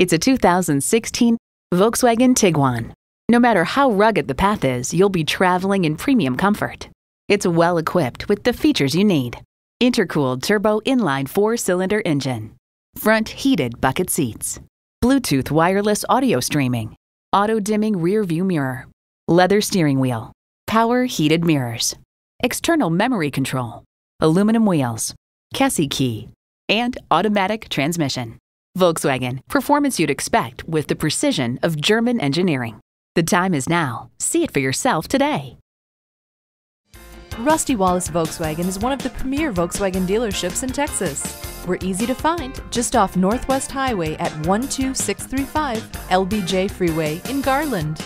It's a 2016 Volkswagen Tiguan. No matter how rugged the path is, you'll be traveling in premium comfort. It's well equipped with the features you need: intercooled turbo inline 4-cylinder engine, front heated bucket seats, Bluetooth wireless audio streaming, auto-dimming rear-view mirror, leather steering wheel, power heated mirrors, external memory control, aluminum wheels, Cassie key, and automatic transmission. Volkswagen, performance you'd expect with the precision of German engineering. The time is now. See it for yourself today. Rusty Wallis Volkswagen is one of the premier Volkswagen dealerships in Texas. We're easy to find just off Northwest Highway at 12635 LBJ Freeway in Garland.